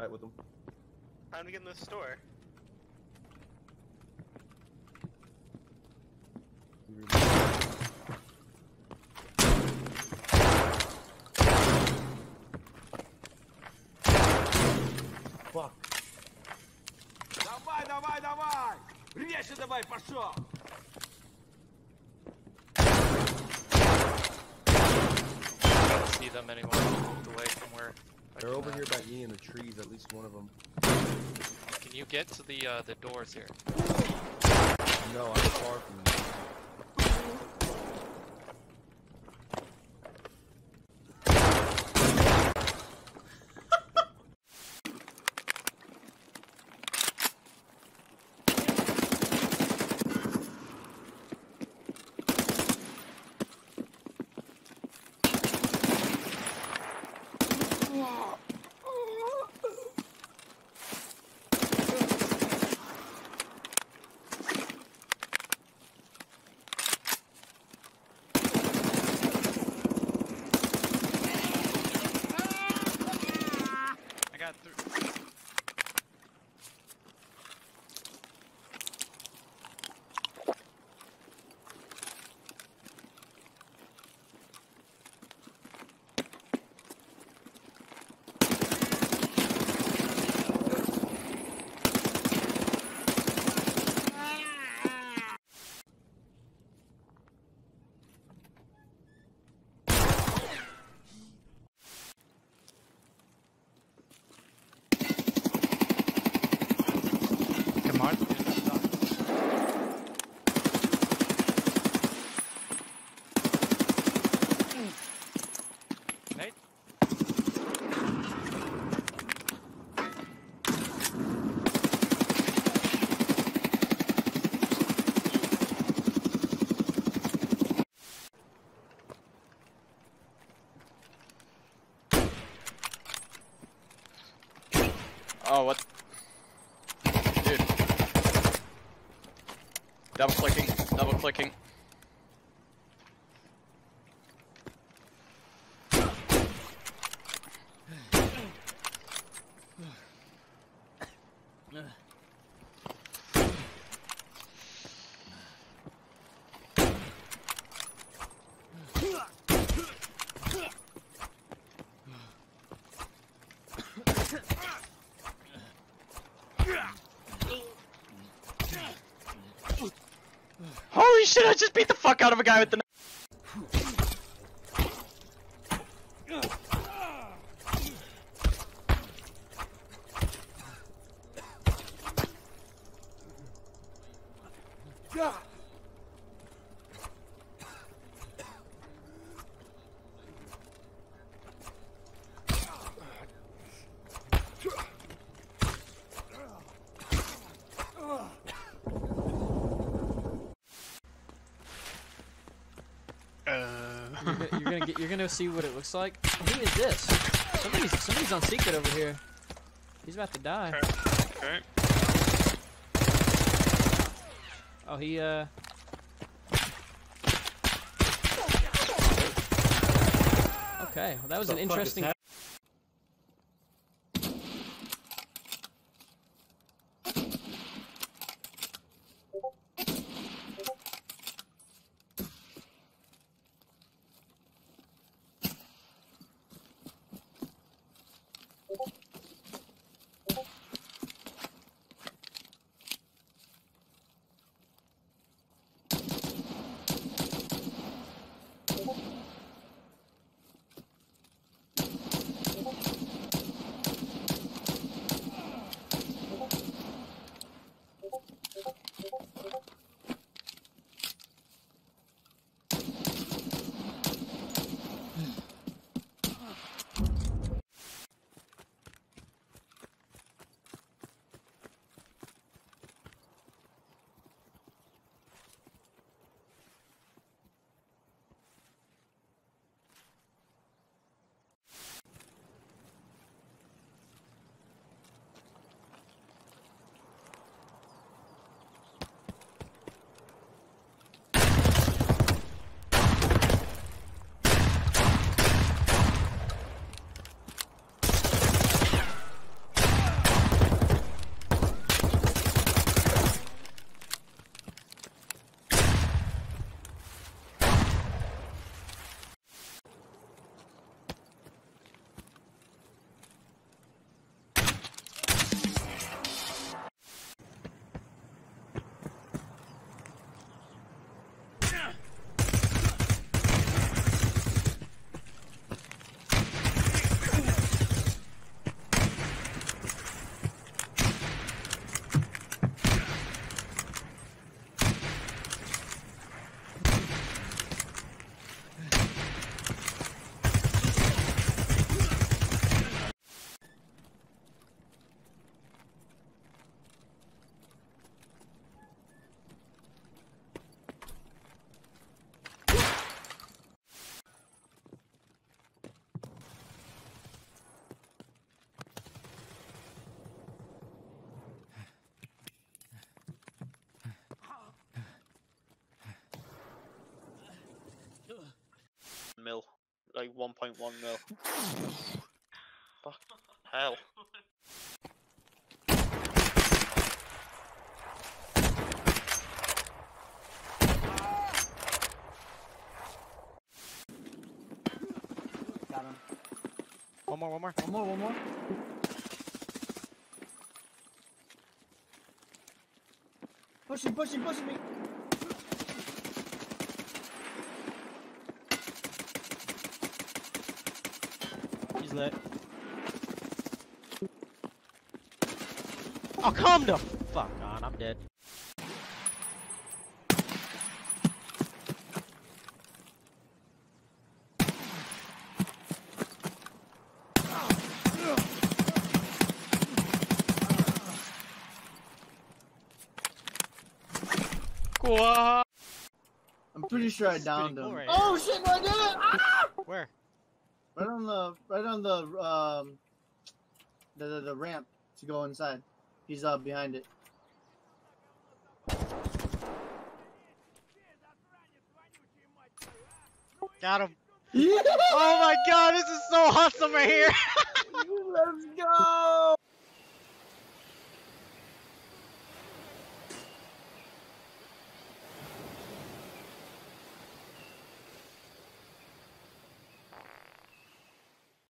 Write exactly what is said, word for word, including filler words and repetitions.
fight with them. Time to get in the store. Fuck. Давай, давай, давай! Режь давай, пошел! Them anymore, moved away from where they're over here by E in the trees, at least one of them. Can you get to the uh, the doors here? No, I'm far from them. Oh, what? Dude. Double clicking, double clicking. Holy shit, I just beat the fuck out of a guy with the knife. You're gonna get. You're gonna see what it looks like. Who is this? Somebody's somebody's on secret over here. He's about to die. Okay. Oh, he uh. Okay. Well, that was an interesting. like one point one mil. Fuck hell. Got him. One more, one more. One more, one more. Pushing, pushing, pushing me. He's lit. Oh, calm the fuck on, I'm dead. Whoa. I'm pretty sure I downed him. Cool right oh here. Shit, no, I did it! Ah! Where? Right on the right on the um the, the the ramp to go inside. He's uh behind it. Got him. Yeah. Oh my god, this is so awesome right here. Let's go!